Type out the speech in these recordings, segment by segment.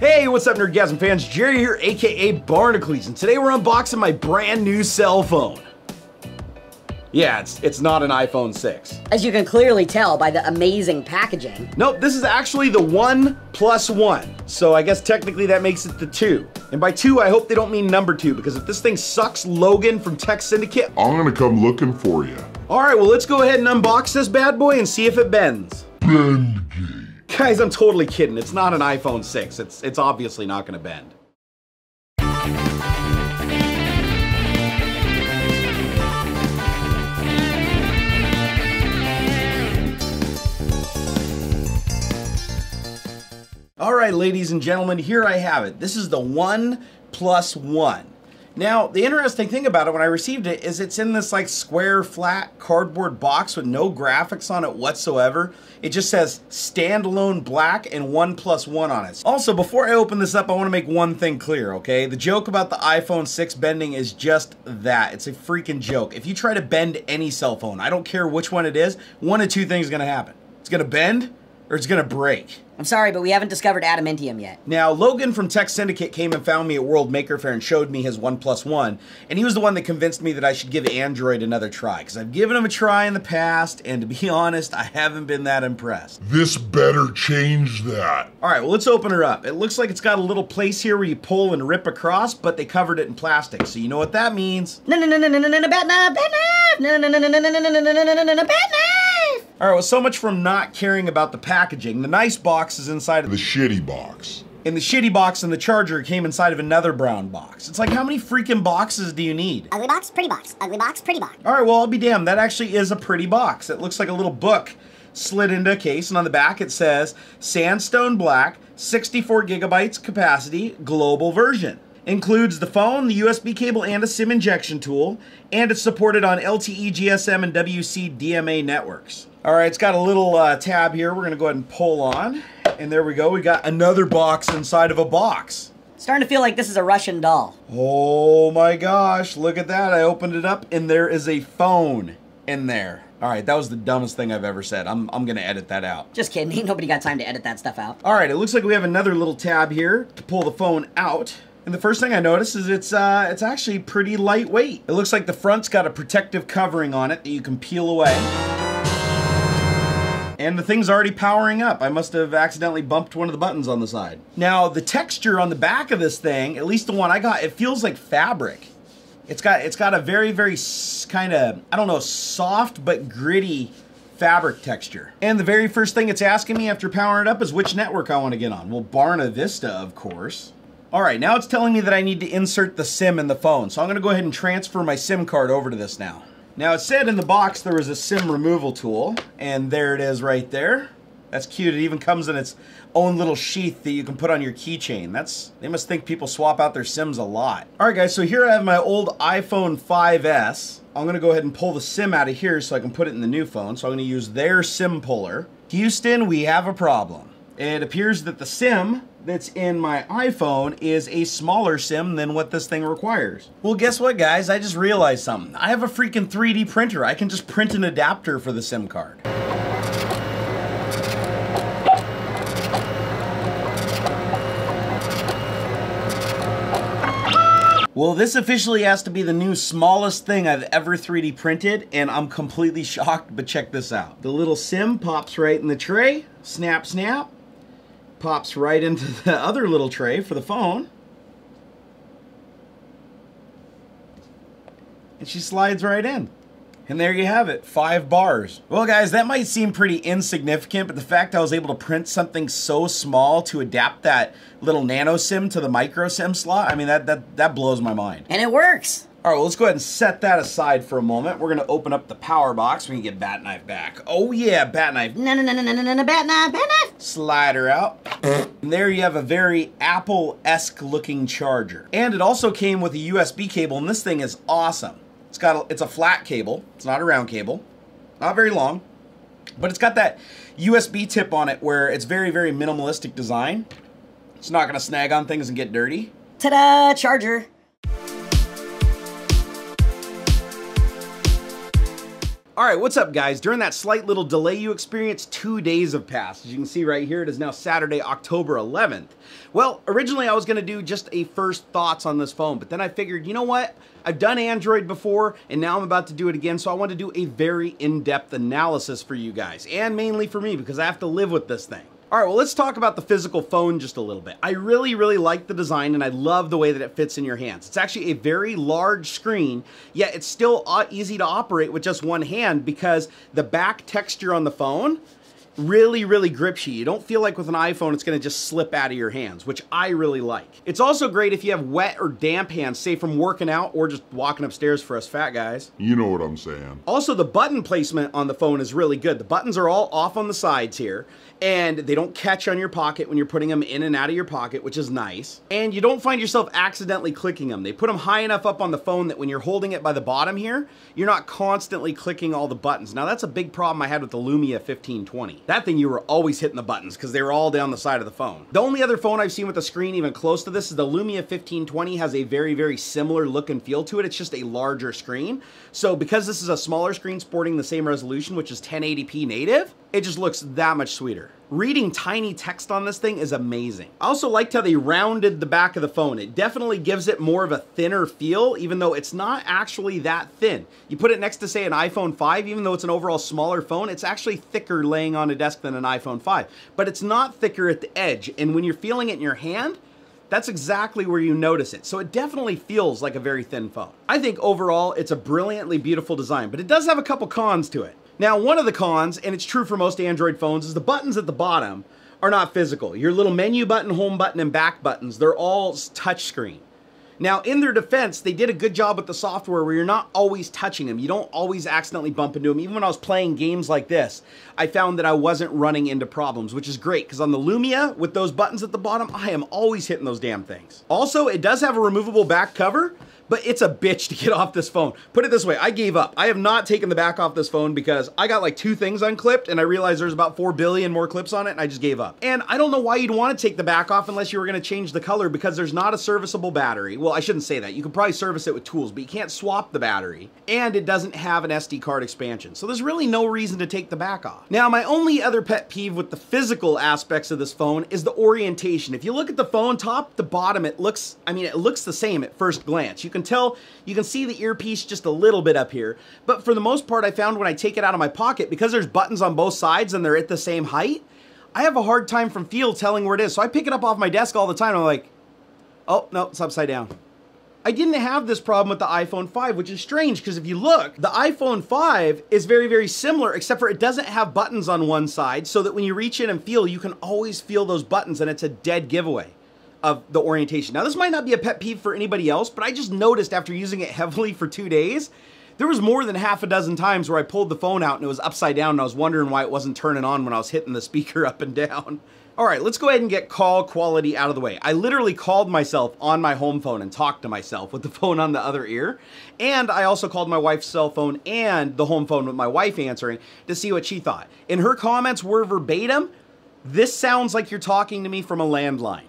Hey, what's up Nerdgasm fans? Jerry here, aka Barnacules, and today we're unboxing my brand new cell phone. Yeah, it's not an iPhone 6. As you can clearly tell by the amazing packaging. Nope, this is actually the OnePlus One. So I guess technically that makes it the 2. And by 2, I hope they don't mean number 2, because if this thing sucks Logan from Tech Syndicate, I'm gonna come looking for you. All right, well let's go ahead and unbox this bad boy and see if it bends. Bendgate. Guys, I'm totally kidding. It's not an iPhone 6. It's obviously not gonna bend. All right, ladies and gentlemen, here I have it. This is the OnePlus One. Now, the interesting thing about it when I received it is it's in this like square, flat cardboard box with no graphics on it whatsoever. It just says standalone black and OnePlus One on it. Also, before I open this up, I want to make one thing clear, okay? The joke about the iPhone 6 bending is just that. It's a freaking joke. If you try to bend any cell phone, I don't care which one it is, one of two things is going to happen. It's going to bend or it's going to break. I'm sorry, but we haven't discovered adamantium yet. Now, Logan from Tech Syndicate came and found me at World Maker Faire and showed me his OnePlus One, and he was the one that convinced me that I should give Android another try, because I've given him a try in the past, and to be honest, I haven't been that impressed. This better change that. All right, well, let's open her up. It looks like it's got a little place here where you pull and rip across, but they covered it in plastic, so you know what that means. All right, well, so much from not caring about the packaging. The nice box is inside of the shitty box. And the shitty box and the charger came inside of another brown box. It's like, how many freaking boxes do you need? Ugly box, pretty box. Ugly box, pretty box. All right, well, I'll be damned. That actually is a pretty box. It looks like a little book slid into a case, and on the back it says, Sandstone Black, 64 gigabytes capacity, global version. Includes the phone, the USB cable, and a SIM injection tool, and it's supported on LTE, GSM, and WCDMA networks. All right, it's got a little tab here we're gonna go ahead and pull on, and there we go, we got another box inside of a box. Starting to feel like this is a Russian doll. Oh my gosh, look at that, I opened it up, and there is a phone in there. All right, that was the dumbest thing I've ever said. I'm gonna edit that out. Just kidding, ain't nobody got time to edit that stuff out. All right, it looks like we have another little tab here to pull the phone out. And the first thing I noticed is it's actually pretty lightweight. It looks like the front's got a protective covering on it that you can peel away. And the thing's already powering up. I must have accidentally bumped one of the buttons on the side. Now, the texture on the back of this thing, at least the one I got, it feels like fabric. It's got a very, very kind of, I don't know, soft but gritty fabric texture. And the very first thing it's asking me after powering it up is which network I want to get on. Well, Barna Vista, of course. All right, now it's telling me that I need to insert the SIM in the phone. So I'm gonna go ahead and transfer my SIM card over to this now. Now it said in the box there was a SIM removal tool, and there it is right there. That's cute, it even comes in its own little sheath that you can put on your keychain. They must think people swap out their SIMs a lot. All right guys, so here I have my old iPhone 5S. I'm gonna go ahead and pull the SIM out of here so I can put it in the new phone. So I'm gonna use their SIM puller. Houston, we have a problem. It appears that the SIM that's in my iPhone is a smaller SIM than what this thing requires. Well, guess what, guys? I just realized something. I have a freaking 3D printer. I can just print an adapter for the SIM card. Well, this officially has to be the new smallest thing I've ever 3D printed, and I'm completely shocked, but check this out. The little SIM pops right in the tray, snap, snap. Pops right into the other little tray for the phone. And she slides right in. And there you have it, 5 bars. Well guys, that might seem pretty insignificant, but the fact I was able to print something so small to adapt that little nano SIM to the micro SIM slot, I mean, that blows my mind. And it works. All right, well, let's go ahead and set that aside for a moment. We're gonna open up the power box. We can get Bat Knife back. Oh yeah, Bat Knife. No, Bat Knife, Bat Knife. Slide her out. And there you have a very Apple-esque looking charger. And it also came with a USB cable, and this thing is awesome. It's a flat cable. It's not a round cable. Not very long, but it's got that USB tip on it where it's very, very minimalistic design. It's not gonna snag on things and get dirty. Ta-da, charger. Alright, what's up guys? During that slight little delay you experienced, 2 days have passed. As you can see right here, it is now Saturday, October 11th. Well, originally I was going to do just a first thoughts on this phone, but then I figured, you know what? I've done Android before, and now I'm about to do it again, so I want to do a very in-depth analysis for you guys, and mainly for me, because I have to live with this thing. All right, well, let's talk about the physical phone just a little bit. I really, really like the design, and I love the way that it fits in your hands. It's actually a very large screen, yet it's still easy to operate with just one hand because the back texture on the phone really, really grips you. You don't feel like with an iPhone, it's gonna just slip out of your hands, which I really like. It's also great if you have wet or damp hands, say from working out or just walking upstairs for us fat guys. You know what I'm saying. Also, the button placement on the phone is really good. The buttons are all off on the sides here, and they don't catch on your pocket when you're putting them in and out of your pocket, which is nice. And you don't find yourself accidentally clicking them. They put them high enough up on the phone that when you're holding it by the bottom here, you're not constantly clicking all the buttons. Now, that's a big problem I had with the Lumia 1520. That thing, you were always hitting the buttons because they were all down the side of the phone. The only other phone I've seen with a screen even close to this is the Lumia 1520. Has a very, very similar look and feel to it. It's just a larger screen. So because this is a smaller screen sporting the same resolution, which is 1080p native, it just looks that much sweeter. Reading tiny text on this thing is amazing. I also liked how they rounded the back of the phone. It definitely gives it more of a thinner feel, even though it's not actually that thin. You put it next to, say, an iPhone 5, even though it's an overall smaller phone, it's actually thicker laying on a desk than an iPhone 5. But it's not thicker at the edge, and when you're feeling it in your hand, that's exactly where you notice it. So it definitely feels like a very thin phone. I think overall, it's a brilliantly beautiful design, but it does have a couple cons to it. Now, one of the cons, and it's true for most Android phones, is the buttons at the bottom are not physical. Your little menu button, home button, and back buttons, they're all touchscreen. Now, in their defense, they did a good job with the software where you're not always touching them. You don't always accidentally bump into them. Even when I was playing games like this, I found that I wasn't running into problems, which is great, because on the Lumia, with those buttons at the bottom, I am always hitting those damn things. Also, it does have a removable back cover, but it's a bitch to get off this phone. Put it this way, I gave up. I have not taken the back off this phone because I got like 2 things unclipped and I realized there's about 4 billion more clips on it and I just gave up. And I don't know why you'd want to take the back off unless you were gonna change the color because there's not a serviceable battery. Well, I shouldn't say that. You could probably service it with tools, but you can't swap the battery. And it doesn't have an SD card expansion. So there's really no reason to take the back off. Now, my only other pet peeve with the physical aspects of this phone is the orientation. If you look at the phone top to bottom, it looks, I mean, it looks the same at first glance. You can tell, you can see the earpiece just a little bit up here, but for the most part, I found when I take it out of my pocket, because there's buttons on both sides and they're at the same height, I have a hard time from feel telling where it is. So I pick it up off my desk all the time. I'm like, oh, no, it's upside down. I didn't have this problem with the iPhone 5, which is strange because if you look, the iPhone 5 is very, very similar, except for it doesn't have buttons on one side so that when you reach in and feel, you can always feel those buttons and it's a dead giveaway of the orientation. Now, this might not be a pet peeve for anybody else, but I just noticed after using it heavily for 2 days, there was more than half a dozen times where I pulled the phone out and it was upside down and I was wondering why it wasn't turning on when I was hitting the speaker up and down. All right, let's go ahead and get call quality out of the way. I literally called myself on my home phone and talked to myself with the phone on the other ear. And I also called my wife's cell phone and the home phone with my wife answering to see what she thought. And her comments were verbatim, "This sounds like you're talking to me from a landline."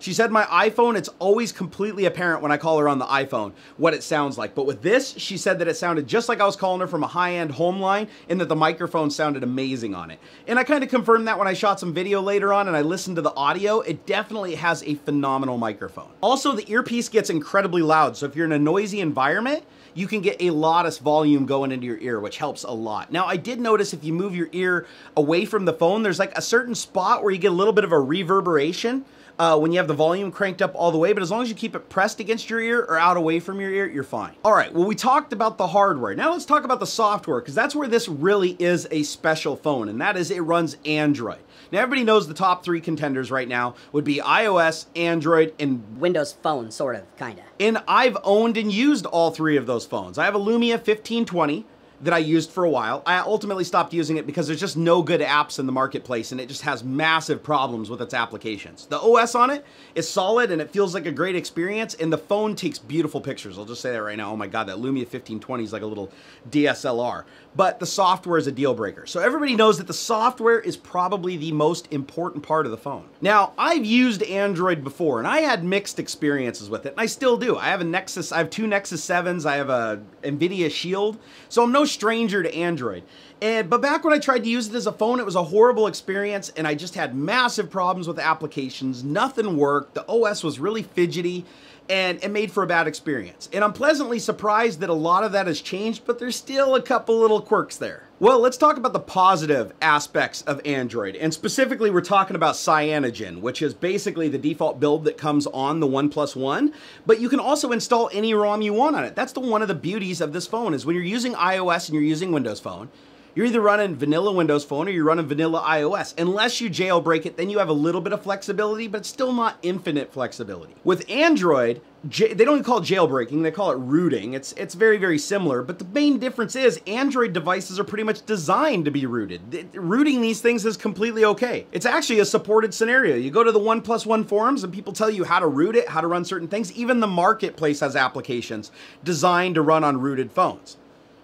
She said my iPhone, it's always completely apparent when I call her on the iPhone what it sounds like. But with this, she said that it sounded just like I was calling her from a high-end home line and that the microphone sounded amazing on it. And I kind of confirmed that when I shot some video later on and I listened to the audio, it definitely has a phenomenal microphone. Also, the earpiece gets incredibly loud. So if you're in a noisy environment, you can get a lot of volume going into your ear, which helps a lot. Now, I did notice if you move your ear away from the phone, there's like a certain spot where you get a little bit of a reverberation when you have the volume cranked up all the way, but as long as you keep it pressed against your ear or out away from your ear, you're fine. All right, well, we talked about the hardware. Now let's talk about the software, because that's where this really is a special phone, and that is it runs Android. Now, everybody knows the top 3 contenders right now would be iOS, Android, and Windows Phone, sort of, kind of. And I've owned and used all 3 of those phones. I have a Lumia 1520, that I used for a while. I ultimately stopped using it because there's just no good apps in the marketplace and it just has massive problems with its applications. The OS on it is solid and it feels like a great experience and the phone takes beautiful pictures. I'll just say that right now. Oh my God, that Lumia 1520 is like a little DSLR. But the software is a deal breaker. So everybody knows that the software is probably the most important part of the phone. Now, I've used Android before and I had mixed experiences with it and I still do. I have 2 Nexus 7s, I have a NVIDIA Shield. So I'm no stranger to Android. But back when I tried to use it as a phone, it was a horrible experience, and I just had massive problems with applications. Nothing worked, the OS was really fidgety, and it made for a bad experience. And I'm pleasantly surprised that a lot of that has changed, but there's still a couple little quirks there. Well, let's talk about the positive aspects of Android, and specifically we're talking about Cyanogen, which is basically the default build that comes on the OnePlus One, but you can also install any ROM you want on it. That's one of the beauties of this phone, is when you're using iOS and you're using Windows Phone, you're either running vanilla Windows Phone or you're running vanilla iOS. Unless you jailbreak it, then you have a little bit of flexibility, but it's still not infinite flexibility. With Android, they don't even call it jailbreaking, they call it rooting. It's very, very similar, but the main difference is Android devices are pretty much designed to be rooted. Rooting these things is completely okay. It's actually a supported scenario. You go to the OnePlus One forums and people tell you how to root it, how to run certain things. Even the marketplace has applications designed to run on rooted phones.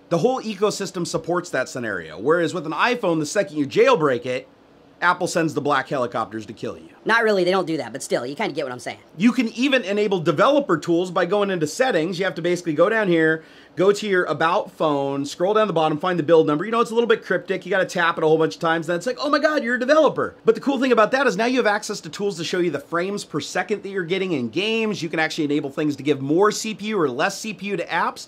The whole ecosystem supports that scenario, whereas with an iPhone, the second you jailbreak it, Apple sends the black helicopters to kill you. Not really, they don't do that, but still, you kind of get what I'm saying. You can even enable developer tools by going into settings. You have to basically go down here, go to your About Phone, scroll down the bottom, find the build number. You know, it's a little bit cryptic. You got to tap it a whole bunch of times. Then it's like, oh my God, you're a developer. But the cool thing about that is now you have access to tools to show you the frames per second that you're getting in games. You can actually enable things to give more CPU or less CPU to apps.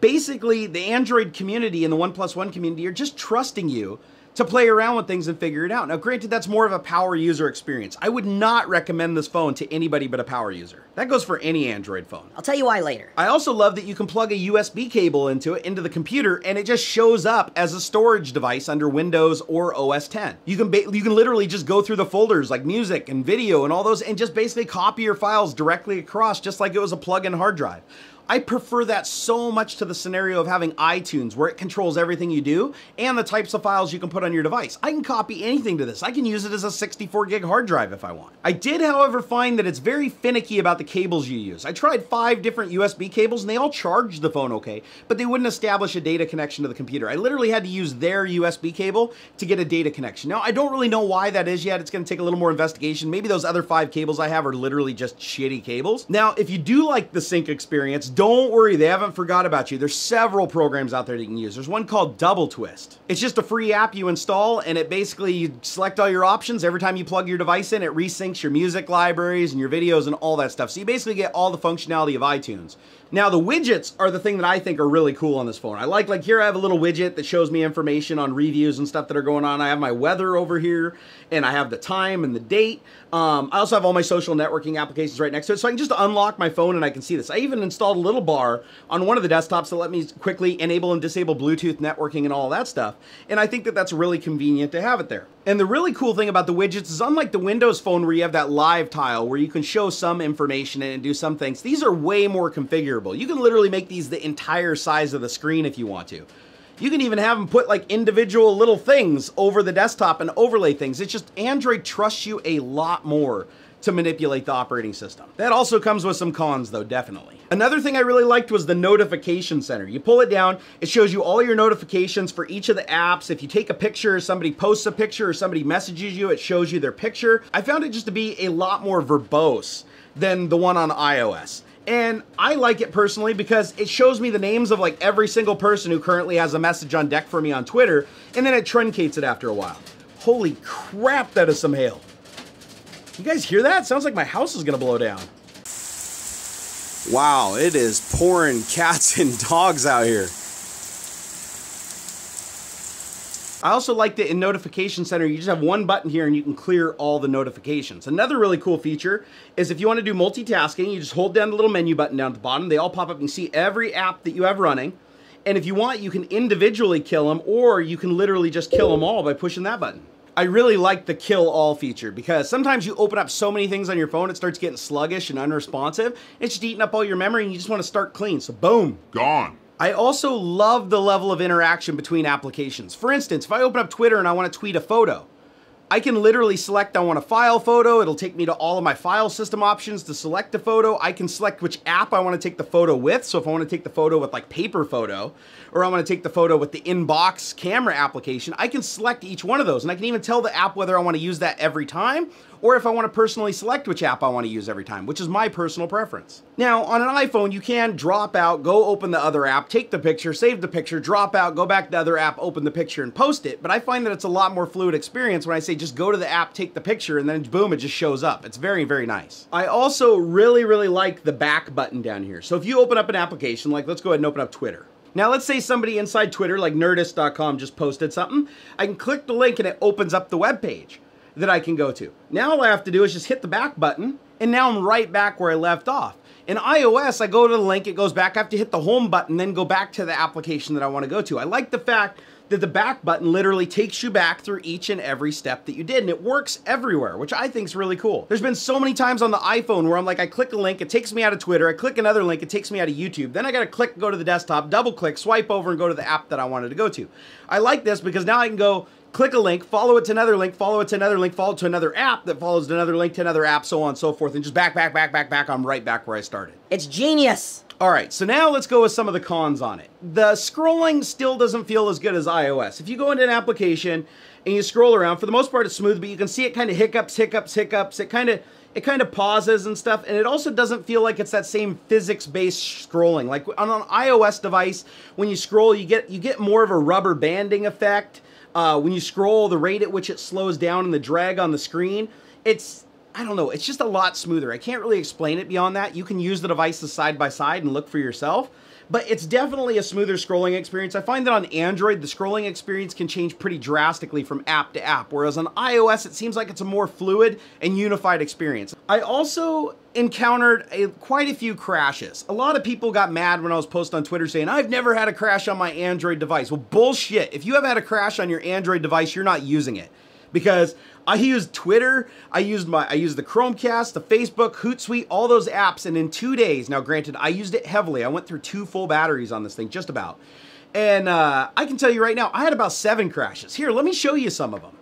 Basically, the Android community and the OnePlus One community are just trusting you to play around with things and figure it out. Now, granted, that's more of a power user experience. I would not recommend this phone to anybody but a power user. That goes for any Android phone. I'll tell you why later. I also love that you can plug a USB cable into it, into the computer, and it just shows up as a storage device under Windows or OS X. You can literally just go through the folders like music and video and all those and just basically copy your files directly across, just like it was a plug-in hard drive. I prefer that so much to the scenario of having iTunes, where it controls everything you do and the types of files you can put on your device. I can copy anything to this. I can use it as a 64 gig hard drive if I want. I did, however, find that it's very finicky about the cables you use. I tried 5 different USB cables and they all charged the phone okay, but they wouldn't establish a data connection to the computer. I literally had to use their USB cable to get a data connection. Now, I don't really know why that is yet. It's gonna take a little more investigation. Maybe those other 5 cables I have are literally just shitty cables. Now, if you do like the sync experience, don't worry, they haven't forgot about you. There's several programs out there that you can use. There's one called Double Twist. It's just a free app you install, and it basically, you select all your options. Every time you plug your device in, it resyncs your music libraries and your videos and all that stuff. So you basically get all the functionality of iTunes. Now, the widgets are the thing that I think are really cool on this phone. I like here I have a little widget that shows me information on reviews and stuff that are going on. I have my weather over here, and I have the time and the date. I also have all my social networking applications right next to it, so I can just unlock my phone and I can see this. I even installed a little bar on one of the desktops that let me quickly enable and disable Bluetooth networking and all that stuff, and I think that that's really convenient to have it there. And the really cool thing about the widgets is, unlike the Windows Phone where you have that live tile where you can show some information and do some things, these are way more configurable. You can literally make these the entire size of the screen if you want to. You can even have them put like individual little things over the desktop and overlay things. It's just Android trusts you a lot more to manipulate the operating system. That also comes with some cons though, definitely. Another thing I really liked was the notification center. You pull it down, it shows you all your notifications for each of the apps. If you take a picture, somebody posts a picture, or somebody messages you, it shows you their picture. I found it just to be a lot more verbose than the one on iOS. And I like it personally because it shows me the names of like every single person who currently has a message on deck for me on Twitter, and then it truncates it after a while. Holy crap, that is some hail. You guys hear that? Sounds like my house is gonna blow down. Wow, it is pouring cats and dogs out here. I also like that in Notification Center, you just have one button here and you can clear all the notifications. Another really cool feature is if you want to do multitasking, you just hold down the little menu button down at the bottom. They all pop up and you see every app that you have running. And if you want, you can individually kill them, or you can literally just kill them all by pushing that button. I really like the kill all feature because sometimes you open up so many things on your phone, it starts getting sluggish and unresponsive. It's just eating up all your memory and you just want to start clean. So boom, gone. I also love the level of interaction between applications. For instance, if I open up Twitter and I want to tweet a photo, I can literally select I want a file photo. It'll take me to all of my file system options to select a photo. I can select which app I want to take the photo with. So if I want to take the photo with like Paper Photo, or I want to take the photo with the Inbox camera application, I can select each one of those. And I can even tell the app whether I want to use that every time or if I want to personally select which app I want to use every time, which is my personal preference. Now, on an iPhone, you can drop out, go open the other app, take the picture, save the picture, drop out, go back to the other app, open the picture, and post it, but I find that it's a lot more fluid experience when I say just go to the app, take the picture, and then boom, it just shows up. It's very, very nice. I also really like the back button down here. So if you open up an application, like let's go ahead and open up Twitter. Now let's say somebody inside Twitter, like Nerdist.com, just posted something. I can click the link and it opens up the web page that I can go to. Now all I have to do is just hit the back button, and now I'm right back where I left off. In iOS, I go to the link, it goes back, I have to hit the home button, then go back to the application that I want to go to. I like the fact that the back button literally takes you back through each and every step that you did, and it works everywhere, which I think is really cool. There's been so many times on the iPhone where I'm like, I click a link, it takes me out of Twitter, I click another link, it takes me out of YouTube, then I gotta click, go to the desktop, double click, swipe over, and go to the app that I wanted to go to. I like this because now I can go click a link, follow it to another link, follow it to another link, follow it to another app that follows another link to another app, so on and so forth, and just back, I'm right back where I started. It's genius. All right, so now let's go with some of the cons on it. The scrolling still doesn't feel as good as iOS. If you go into an application and you scroll around, for the most part it's smooth, but you can see it kind of hiccups. It kind of pauses and stuff, and it also doesn't feel like it's that same physics-based scrolling. Like on an iOS device, when you scroll, you get more of a rubber banding effect. When you scroll, the rate at which it slows down and the drag on the screen, it's, I don't know, it's just a lot smoother. I can't really explain it beyond that. You can use the devices side by side and look for yourself, but it's definitely a smoother scrolling experience. I find that on Android, the scrolling experience can change pretty drastically from app to app, whereas on iOS, it seems like it's a more fluid and unified experience. I also encountered quite a few crashes. A lot of people got mad when I was posting on Twitter saying, I've never had a crash on my Android device. Well, bullshit. If you have had a crash on your Android device, you're not using it. Because I used Twitter, I used the Chromecast, the Facebook, Hootsuite, all those apps, and in 2 days, now granted, I used it heavily. I went through 2 full batteries on this thing, just about. And I can tell you right now, I had about 7 crashes. Here, let me show you some of them.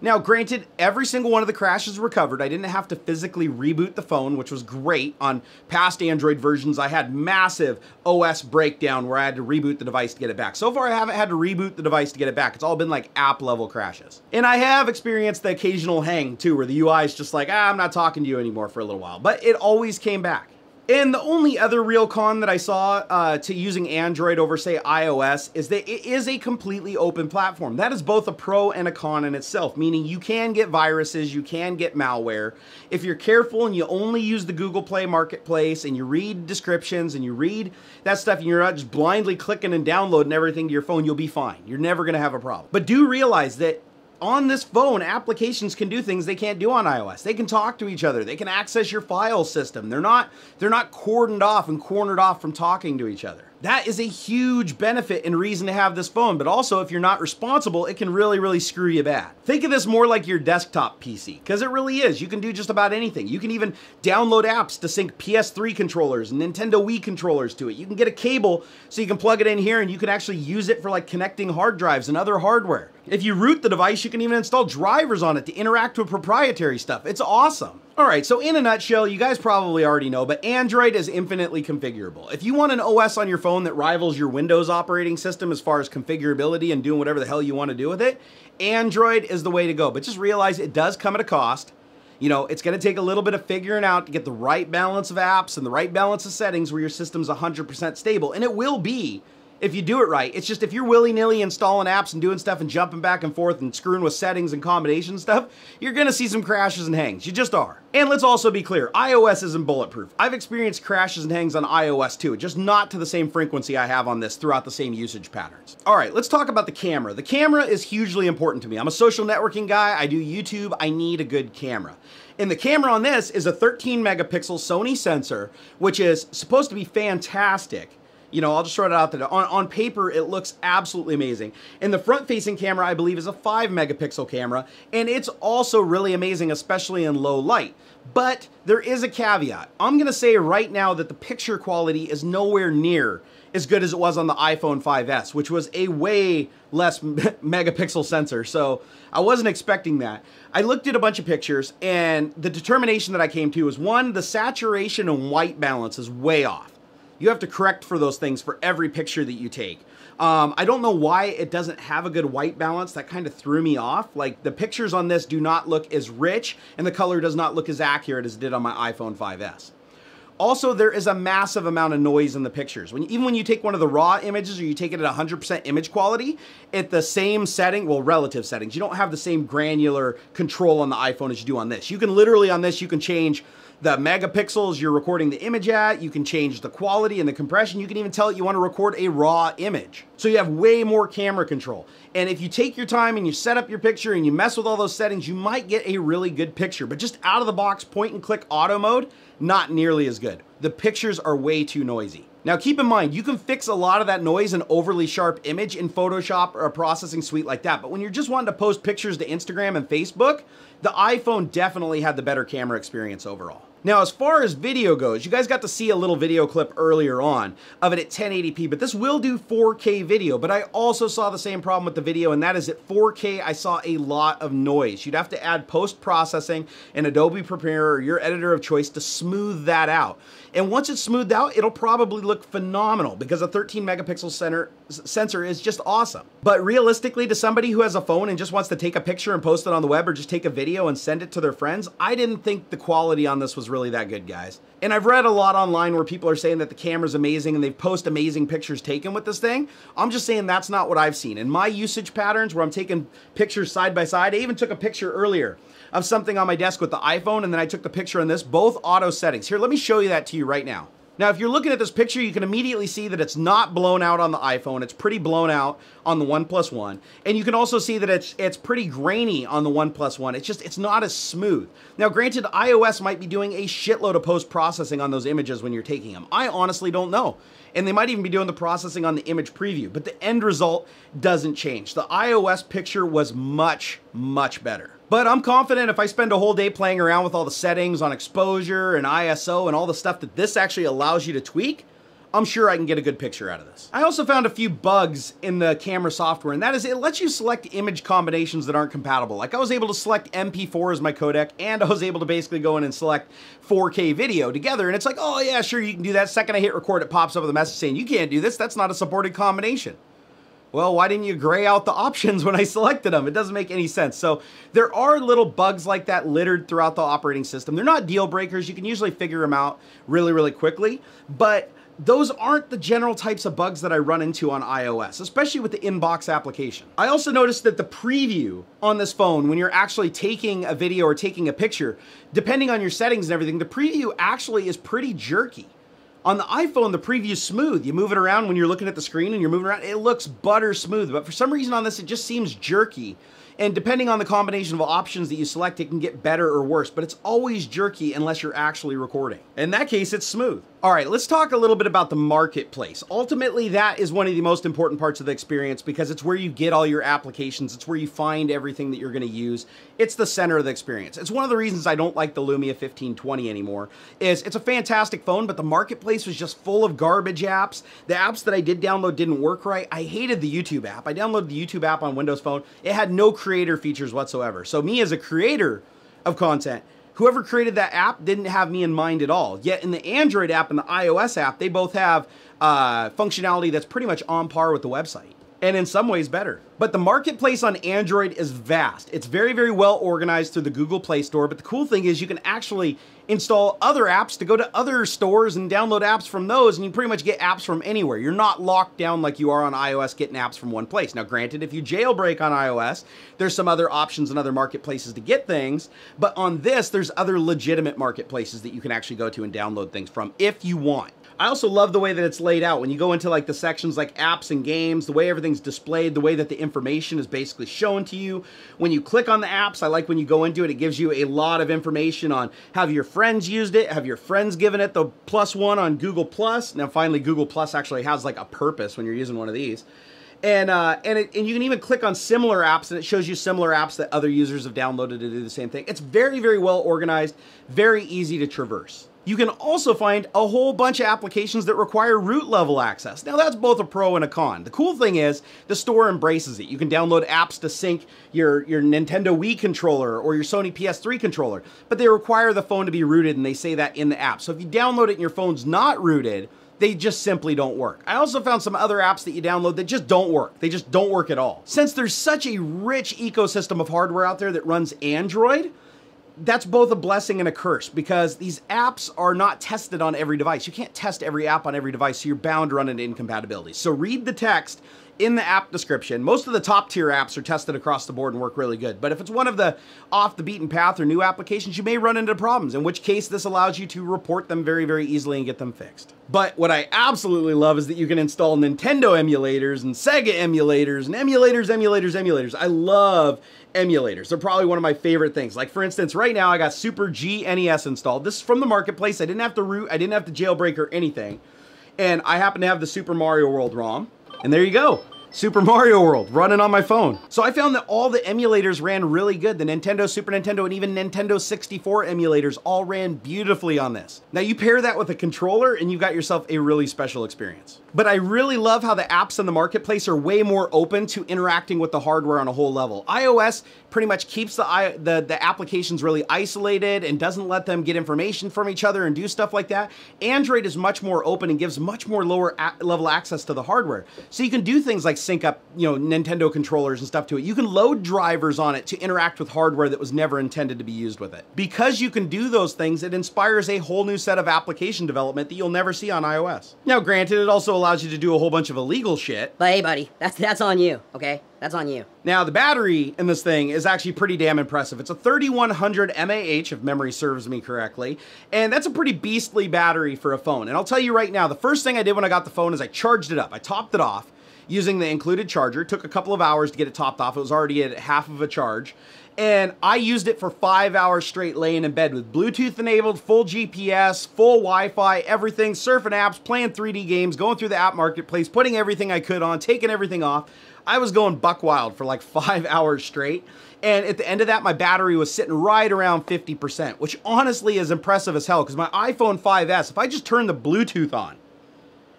Now, granted, every single one of the crashes recovered. I didn't have to physically reboot the phone, which was great. On past Android versions, I had massive OS breakdown where I had to reboot the device to get it back. So far, I haven't had to reboot the device to get it back. It's all been like app-level crashes. And I have experienced the occasional hang, too, where the UI is just like, I'm not talking to you anymore for a little while. But it always came back. And the only other real con that I saw to using Android over, say, iOS is that it is a completely open platform. That is both a pro and a con in itself, meaning you can get viruses, you can get malware. If you're careful and you only use the Google Play Marketplace and you read descriptions and you read that stuff and you're not just blindly clicking and downloading everything to your phone, you'll be fine. You're never gonna have a problem. But do realize that on this phone, applications can do things they can't do on iOS. They can talk to each other. They can access your file system. They're not cordoned off and cornered off from talking to each other. That is a huge benefit and reason to have this phone, but also if you're not responsible, it can really screw you bad. Think of this more like your desktop PC, because it really is. You can do just about anything. You can even download apps to sync PS3 controllers and Nintendo Wii controllers to it. You can get a cable so you can plug it in here and you can actually use it for like connecting hard drives and other hardware. If you root the device, you can even install drivers on it to interact with proprietary stuff. It's awesome. All right, so in a nutshell, you guys probably already know, but Android is infinitely configurable. If you want an OS on your phone that rivals your Windows operating system as far as configurability and doing whatever the hell you want to do with it, Android is the way to go. But just realize it does come at a cost. You know, it's going to take a little bit of figuring out to get the right balance of apps and the right balance of settings where your system's 100% stable, and it will be if you do it right. It's just if you're willy-nilly installing apps and doing stuff and jumping back and forth and screwing with settings and combination stuff, you're gonna see some crashes and hangs. You just are. And let's also be clear, iOS isn't bulletproof. I've experienced crashes and hangs on iOS too, just not to the same frequency I have on this throughout the same usage patterns. All right, let's talk about the camera. The camera is hugely important to me. I'm a social networking guy. I do YouTube. I need a good camera. And the camera on this is a 13 megapixel Sony sensor, which is supposed to be fantastic. You know, I'll just throw it out there. On paper, it looks absolutely amazing. And the front-facing camera, I believe, is a 5-megapixel camera, and it's also really amazing, especially in low light. But there is a caveat. I'm going to say right now that the picture quality is nowhere near as good as it was on the iPhone 5S, which was a way less megapixel sensor, so I wasn't expecting that. I looked at a bunch of pictures, and the determination that I came to was, one, the saturation and white balance is way off. You have to correct for those things for every picture that you take. I don't know why it doesn't have a good white balance. That kind of threw me off. Like, the pictures on this do not look as rich, and the color does not look as accurate as it did on my iPhone 5S. Also, there is a massive amount of noise in the pictures. Even when you take one of the raw images or you take it at 100% image quality, at the same setting, well, relative settings, you don't have the same granular control on the iPhone as you do on this. You can literally on this, you can change the megapixels you're recording the image at, you can change the quality and the compression, you can even tell it you want to record a raw image. So you have way more camera control. And if you take your time and you set up your picture and you mess with all those settings, you might get a really good picture, but just out of the box, point and click auto mode, not nearly as good. The pictures are way too noisy. Now keep in mind, you can fix a lot of that noise and overly sharp image in Photoshop or a processing suite like that, but when you're just wanting to post pictures to Instagram and Facebook, the iPhone definitely had the better camera experience overall. Now, as far as video goes, you guys got to see a little video clip earlier on of it at 1080p, but this will do 4K video, but I also saw the same problem with the video, and that is at 4K, I saw a lot of noise. You'd have to add post-processing and Adobe Premiere or your editor of choice to smooth that out. And once it's smoothed out, it'll probably look phenomenal because a 13 megapixel sensor is just awesome. But realistically, to somebody who has a phone and just wants to take a picture and post it on the web or just take a video and send it to their friends, I didn't think the quality on this was really that good, guys. And I've read a lot online where people are saying that the camera's amazing and they post amazing pictures taken with this thing. I'm just saying that's not what I've seen. In my usage patterns where I'm taking pictures side by side, I even took a picture earlier of something on my desk with the iPhone, and then I took the picture on this, both auto settings. Here, let me show you that to you right now. Now, if you're looking at this picture, you can immediately see that it's not blown out on the iPhone. It's pretty blown out on the OnePlus One. And you can also see that it's pretty grainy on the OnePlus One. It's just, it's not as smooth. Now, granted, iOS might be doing a shitload of post-processing on those images when you're taking them. I honestly don't know. And they might even be doing the processing on the image preview, but the end result doesn't change. The iOS picture was much, much better. But I'm confident if I spend a whole day playing around with all the settings on exposure and ISO and all the stuff that this actually allows you to tweak, I'm sure I can get a good picture out of this. I also found a few bugs in the camera software, and that is it lets you select image combinations that aren't compatible. Like, I was able to select MP4 as my codec, and I was able to basically go in and select 4K video together, and it's like, oh yeah, sure, you can do that. The second I hit record, it pops up with a message saying, you can't do this, that's not a supported combination. Well, why didn't you gray out the options when I selected them? It doesn't make any sense. So there are little bugs like that littered throughout the operating system. They're not deal breakers. You can usually figure them out really, really quickly, but those aren't the general types of bugs that I run into on iOS, especially with the inbox application. I also noticed that the preview on this phone, when you're actually taking a video or taking a picture, depending on your settings and everything, the preview actually is pretty jerky. On the iPhone, the preview's smooth. You move it around when you're looking at the screen and you're moving around, it looks butter smooth, but for some reason on this, it just seems jerky. And depending on the combination of options that you select, it can get better or worse, but it's always jerky unless you're actually recording. In that case, it's smooth. All right, let's talk a little bit about the marketplace. Ultimately, that is one of the most important parts of the experience because it's where you get all your applications. It's where you find everything that you're gonna use. It's the center of the experience. It's one of the reasons I don't like the Lumia 1520 anymore, is it's a fantastic phone, but the marketplace was just full of garbage apps. The apps that I did download didn't work right. I hated the YouTube app. I downloaded the YouTube app on Windows Phone. It had no creator features whatsoever. So me as a creator of content, whoever created that app didn't have me in mind at all. Yet in the Android app and the iOS app, they both have functionality that's pretty much on par with the website, and in some ways better. But the marketplace on Android is vast. It's very, very well organized through the Google Play Store, but the cool thing is you can actually install other apps to go to other stores and download apps from those, and you pretty much get apps from anywhere. You're not locked down like you are on iOS getting apps from one place. Now, granted, if you jailbreak on iOS, there's some other options and other marketplaces to get things, but on this, there's other legitimate marketplaces that you can actually go to and download things from if you want. I also love the way that it's laid out. When you go into like the sections like apps and games, the way everything's displayed, the way that the information is basically shown to you. When you click on the apps, I like when you go into it, it gives you a lot of information on have your friends used it, have your friends given it the plus one on Google Plus. Now finally, Google Plus actually has like a purpose when you're using one of these. And you can even click on similar apps and it shows you similar apps that other users have downloaded to do the same thing. It's very, very well organized, very easy to traverse. You can also find a whole bunch of applications that require root level access. Now that's both a pro and a con. The cool thing is the store embraces it. You can download apps to sync your Nintendo Wii controller or your Sony PS3 controller, but they require the phone to be rooted and they say that in the app. So if you download it and your phone's not rooted, they just simply don't work. I also found some other apps that you download that just don't work. They just don't work at all. Since there's such a rich ecosystem of hardware out there that runs Android, that's both a blessing and a curse because these apps are not tested on every device. You can't test every app on every device, so you're bound to run into incompatibilities. So read the text in the app description. Most of the top tier apps are tested across the board and work really good. But if it's one of the off the beaten path or new applications, you may run into problems, in which case this allows you to report them very, very easily and get them fixed. But what I absolutely love is that you can install Nintendo emulators and Sega emulators and emulators. I love emulators. They're probably one of my favorite things. Like for instance, right now I got Super G NES installed. This is from the marketplace. I didn't have to root, I didn't have to jailbreak or anything. And I happen to have the Super Mario World ROM. And there you go, Super Mario World running on my phone. So I found that all the emulators ran really good. The Nintendo, Super Nintendo, and even Nintendo 64 emulators all ran beautifully on this. Now you pair that with a controller and you've got yourself a really special experience. But I really love how the apps in the marketplace are way more open to interacting with the hardware on a whole level. iOS pretty much keeps the applications really isolated and doesn't let them get information from each other and do stuff like that. Android is much more open and gives much more lower level access to the hardware. So you can do things like sync up, you know, Nintendo controllers and stuff to it. You can load drivers on it to interact with hardware that was never intended to be used with it. Because you can do those things, it inspires a whole new set of application development that you'll never see on iOS. Now, granted, it also allows you to do a whole bunch of illegal shit. But hey, buddy, that's on you, okay? That's on you. Now, the battery in this thing is actually pretty damn impressive. It's a 3100 mAh, if memory serves me correctly, and that's a pretty beastly battery for a phone. And I'll tell you right now, the first thing I did when I got the phone is I charged it up. I topped it off using the included charger. It took a couple of hours to get it topped off. It was already at half of a charge. And I used it for 5 hours straight laying in bed with Bluetooth enabled, full GPS, full Wi-Fi, everything, surfing apps, playing 3D games, going through the app marketplace, putting everything I could on, taking everything off. I was going buck wild for like 5 hours straight. And at the end of that, my battery was sitting right around 50%, which honestly is impressive as hell because my iPhone 5S, if I just turn the Bluetooth on,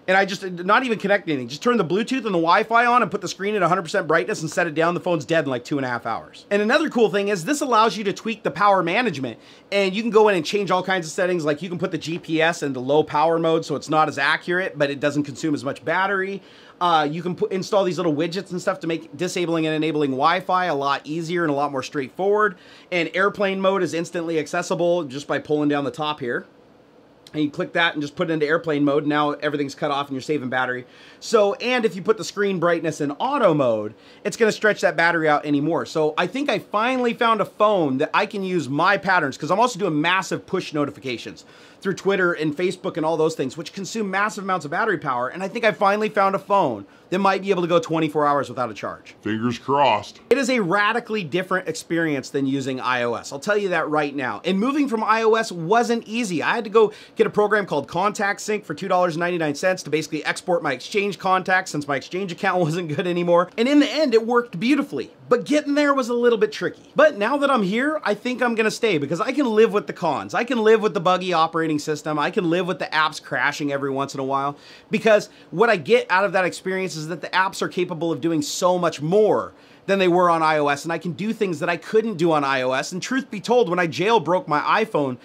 and I just, not even connect anything, just turn the Bluetooth and the Wi-Fi on and put the screen at 100% brightness and set it down, the phone's dead in like 2.5 hours. And another cool thing is this allows you to tweak the power management, and you can go in and change all kinds of settings. Like you can put the GPS into low power mode so it's not as accurate, but it doesn't consume as much battery. You can install these little widgets and stuff to make disabling and enabling Wi-Fi a lot easier and a lot more straightforward. And airplane mode is instantly accessible just by pulling down the top here. And you click that and just put it into airplane mode. Now everything's cut off and you're saving battery. So, and if you put the screen brightness in auto mode, it's gonna stretch that battery out anymore. So I think I finally found a phone that I can use my patterns, because I'm also doing massive push notifications through Twitter and Facebook and all those things, which consume massive amounts of battery power. And I think I finally found a phone that might be able to go 24 hours without a charge. Fingers crossed. It is a radically different experience than using iOS. I'll tell you that right now. And moving from iOS wasn't easy. I had to go get a program called Contact Sync for $2.99 to basically export my Exchange contacts, since my Exchange account wasn't good anymore. And in the end, it worked beautifully. But getting there was a little bit tricky. But now that I'm here, I think I'm gonna stay because I can live with the cons. I can live with the buggy operating system. I can live with the apps crashing every once in a while, because what I get out of that experience is that the apps are capable of doing so much more than they were on iOS, and I can do things that I couldn't do on iOS. And truth be told, when I jailbroke my iPhone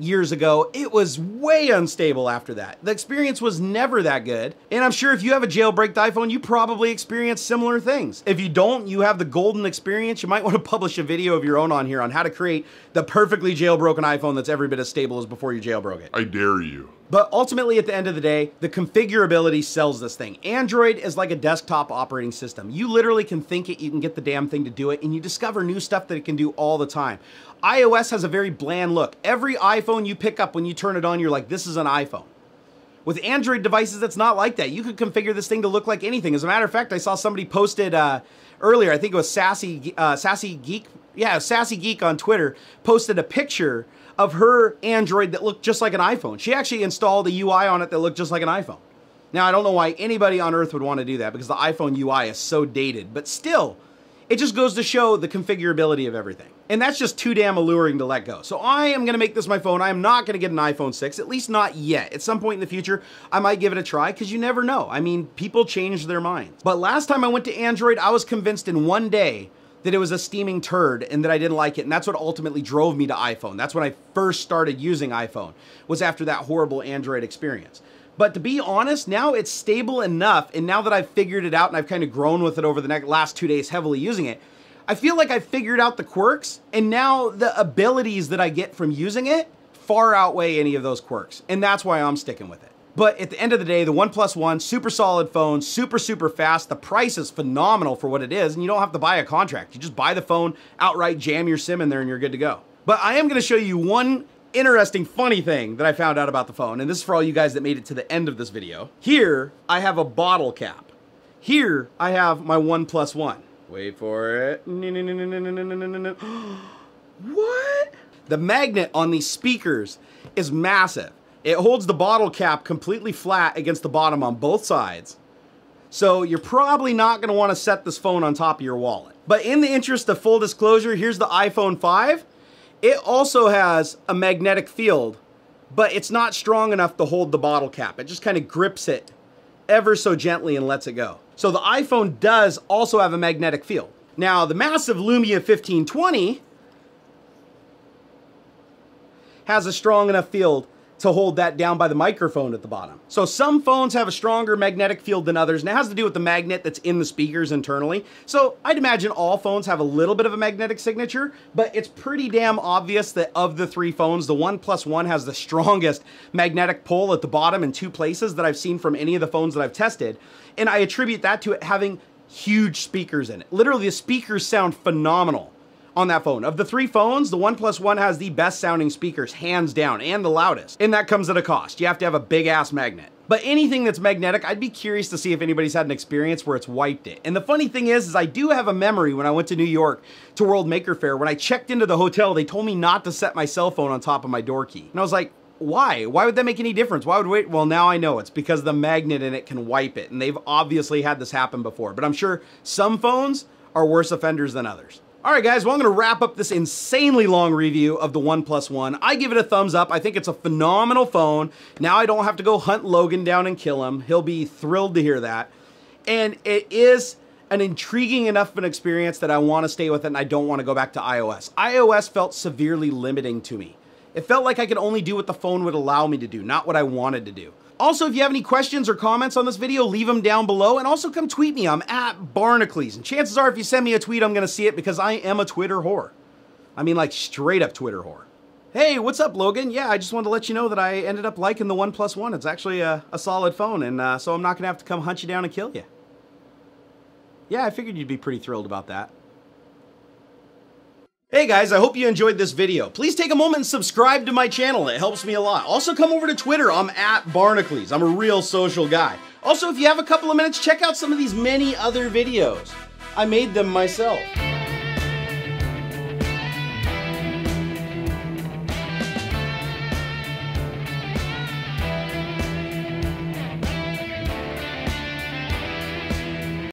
years ago, it was way unstable after that. The experience was never that good. And I'm sure if you have a jailbreaked iPhone, you probably experience similar things. If you don't, you have the golden experience. You might want to publish a video of your own on here on how to create the perfectly jailbroken iPhone that's every bit as stable as before you jailbroke it. I dare you. But ultimately, at the end of the day, the configurability sells this thing. Android is like a desktop operating system. You literally can think it, you can get the damn thing to do it, and you discover new stuff that it can do all the time. iOS has a very bland look. Every iPhone you pick up, when you turn it on, you're like, this is an iPhone. With Android devices, that's not like that. You could configure this thing to look like anything. As a matter of fact, I saw somebody posted earlier, I think it was Sassy Geek on Twitter, posted a picture of her Android that looked just like an iPhone. She actually installed a UI on it that looked just like an iPhone. Now, I don't know why anybody on earth would want to do that, because the iPhone UI is so dated, but still, it just goes to show the configurability of everything. And that's just too damn alluring to let go. So I am gonna make this my phone. I am not gonna get an iPhone 6, at least not yet. At some point in the future, I might give it a try, because you never know. I mean, people change their minds. But last time I went to Android, I was convinced in one day that it was a steaming turd and that I didn't like it. And that's what ultimately drove me to iPhone. That's when I first started using iPhone, was after that horrible Android experience. But to be honest, now it's stable enough, and now that I've figured it out and I've kind of grown with it over the last 2 days heavily using it, I feel like I've figured out the quirks, and now the abilities that I get from using it far outweigh any of those quirks, and that's why I'm sticking with it. But at the end of the day, the OnePlus One, super solid phone, super, super fast. The price is phenomenal for what it is, and you don't have to buy a contract. You just buy the phone outright, jam your SIM in there, and you're good to go. But I am gonna show you one interesting, funny thing that I found out about the phone, and this is for all you guys that made it to the end of this video. Here, I have a bottle cap. Here, I have my OnePlus One. Wait for it. What? The magnet on these speakers is massive. It holds the bottle cap completely flat against the bottom on both sides. So you're probably not gonna wanna set this phone on top of your wallet. But in the interest of full disclosure, here's the iPhone 5. It also has a magnetic field, but it's not strong enough to hold the bottle cap. It just kind of grips it ever so gently and lets it go. So the iPhone does also have a magnetic field. Now the massive Lumia 1520 has a strong enough field to hold that down by the microphone at the bottom. So some phones have a stronger magnetic field than others, and it has to do with the magnet that's in the speakers internally. So I'd imagine all phones have a little bit of a magnetic signature, but it's pretty damn obvious that of the three phones, the OnePlus One has the strongest magnetic pull at the bottom in two places that I've seen from any of the phones that I've tested. And I attribute that to it having huge speakers in it. Literally, the speakers sound phenomenal on that phone. Of the three phones, the OnePlus One has the best sounding speakers, hands down, and the loudest. And that comes at a cost. You have to have a big ass magnet. But anything that's magnetic, I'd be curious to see if anybody's had an experience where it's wiped it. And the funny thing is I do have a memory when I went to New York to World Maker Faire, when I checked into the hotel, they told me not to set my cell phone on top of my door key. And I was like, why? Why would that make any difference? Why would wait? Well, now I know. It's because the magnet in it can wipe it. And they've obviously had this happen before, but I'm sure some phones are worse offenders than others. All right, guys, well, I'm gonna wrap up this insanely long review of the OnePlus One. I give it a thumbs up. I think it's a phenomenal phone. Now I don't have to go hunt Logan down and kill him. He'll be thrilled to hear that. And it is an intriguing enough of an experience that I wanna stay with it, and I don't wanna go back to iOS. iOS felt severely limiting to me. It felt like I could only do what the phone would allow me to do, not what I wanted to do. Also, if you have any questions or comments on this video, leave them down below, and also come tweet me. I'm at Barnacules, and chances are if you send me a tweet, I'm gonna see it because I am a Twitter whore. I mean, like, straight up Twitter whore. Hey, what's up, Logan? Yeah, I just wanted to let you know that I ended up liking the OnePlus One. It's actually a solid phone, and so I'm not gonna have to come hunt you down and kill you. Yeah, I figured you'd be pretty thrilled about that. Hey guys, I hope you enjoyed this video. Please take a moment and subscribe to my channel. It helps me a lot. Also, come over to Twitter. I'm at Barnacules. I'm a real social guy. Also, if you have a couple of minutes, check out some of these many other videos. I made them myself.